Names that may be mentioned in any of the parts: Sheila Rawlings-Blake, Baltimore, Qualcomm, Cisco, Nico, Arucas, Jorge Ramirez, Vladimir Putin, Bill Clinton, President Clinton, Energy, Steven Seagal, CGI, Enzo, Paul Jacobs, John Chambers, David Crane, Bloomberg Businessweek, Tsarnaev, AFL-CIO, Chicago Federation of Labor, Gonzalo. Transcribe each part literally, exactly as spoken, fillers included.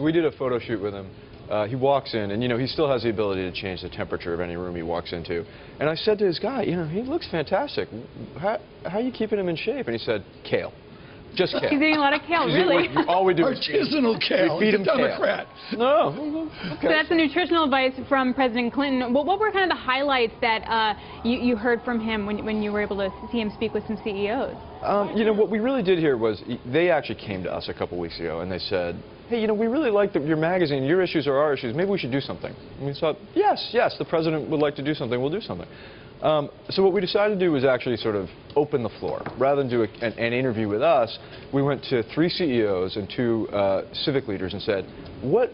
We did a photo shoot with him. Uh, he walks in, and you know he still has the ability to change the temperature of any room he walks into. And I said to his guy, you know, he looks fantastic. How, how are you keeping him in shape? And he said, kale. Just kale. He's eating a lot of kale, really. Eating, all we do is artisanal kale. We feed him Democrat. Kale. No. So that's the nutritional advice from President Clinton. What, what were kind of the highlights that uh, you, you heard from him when, when you were able to see him speak with some C E Os? Um, you know, what we really did here was they actually came to us a couple weeks ago and they said, hey, you know, we really like the, your magazine. Your issues are our issues. Maybe we should do something. And we thought, yes, yes, the president would like to do something. We'll do something. Um, so what we decided to do was actually sort of open the floor. Rather than do a, an, an interview with us, we went to three C E Os and two uh, civic leaders and said, what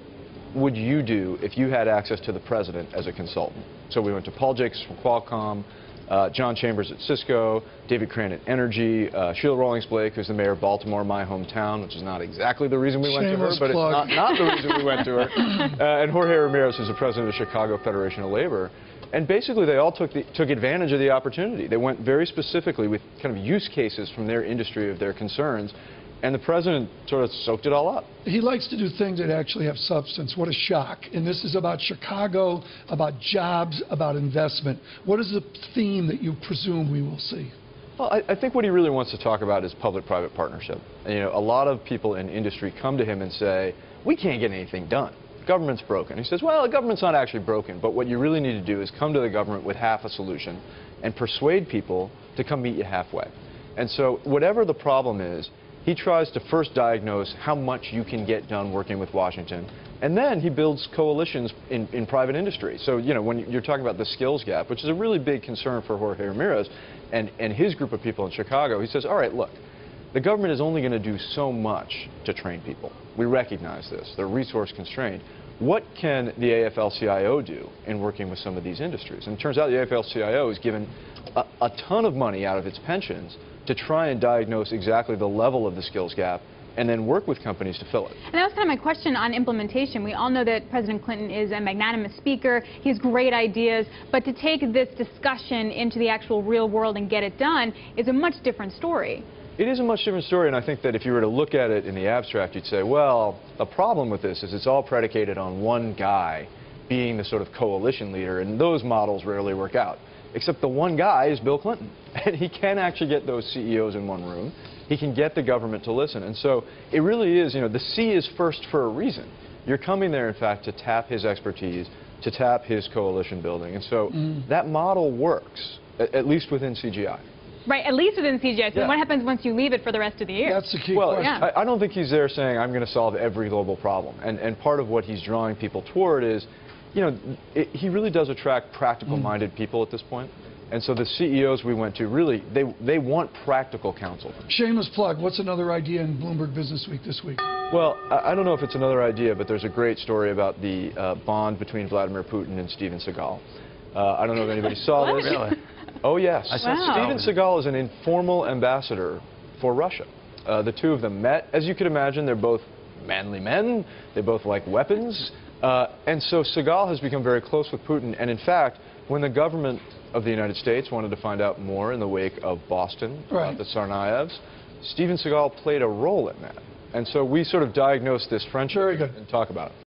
would you do if you had access to the president as a consultant? So we went to Paul Jacobs from Qualcomm, uh, John Chambers at Cisco, David Crane at Energy, uh, Sheila Rawlings-Blake, who's the mayor of Baltimore, my hometown, which is not exactly the reason we went to her, but it's not, not the reason we went to her, uh, and Jorge Ramirez, who's the president of the Chicago Federation of Labor. And basically, they all took, the, took advantage of the opportunity. They went very specifically with kind of use cases from their industry of their concerns, and the president sort of soaked it all up. He likes to do things that actually have substance. What a shock. And this is about Chicago, about jobs, about investment. What is the theme that you presume we will see? Well, I, I think what he really wants to talk about is public-private partnership. And, you know, a lot of people in industry come to him and say, we can't get anything done. Government's broken. He says, well, the government's not actually broken, but what you really need to do is come to the government with half a solution and persuade people to come meet you halfway. And so whatever the problem is, he tries to first diagnose how much you can get done working with Washington, and then he builds coalitions in, in private industry. So, you know, when you're talking about the skills gap, which is a really big concern for Jorge Ramirez and, and his group of people in Chicago, he says, all right, look, the government is only going to do so much to train people. We recognize this. They're resource constrained. What can the A F L C I O do in working with some of these industries? And it turns out the A F L C I O is given a, a ton of money out of its pensions to try and diagnose exactly the level of the skills gap and then work with companies to fill it. And that was kind of my question on implementation. We all know that President Clinton is a magnanimous speaker. He has great ideas. But to take this discussion into the actual real world and get it done is a much different story. It is a much different story, and I think that if you were to look at it in the abstract, you'd say, well, the problem with this is it's all predicated on one guy being the sort of coalition leader, and those models rarely work out. Except the one guy is Bill Clinton, and he can actually get those C E Os in one room. He can get the government to listen, and so it really is, you know, the C is first for a reason. You're coming there, in fact, to tap his expertise, to tap his coalition building, and so mm. that model works, at, at least within C G I. Right, at least within C G I. So yeah. What happens once you leave it for the rest of the year? That's the key well, question. Yeah. I, I don't think he's there saying, I'm going to solve every global problem. And, and part of what he's drawing people toward is, you know, it, he really does attract practical-minded mm. people at this point. And so the C E Os we went to, really, they, they want practical counsel. Shameless plug, what's another idea in Bloomberg Businessweek this week? Well, I, I don't know if it's another idea, but there's a great story about the uh, bond between Vladimir Putin and Steven Seagal. Uh, I don't know if anybody saw this. Really? Oh, yes. Wow. Steven Seagal is an informal ambassador for Russia. Uh, the two of them met. As you could imagine, they're both manly men. They both like weapons. Uh, and so Seagal has become very close with Putin. And in fact, when the government of the United States wanted to find out more in the wake of Boston, right. about the Tsarnaevs, Steven Seagal played a role in that. And so we sort of diagnosed this friendship and talk about it.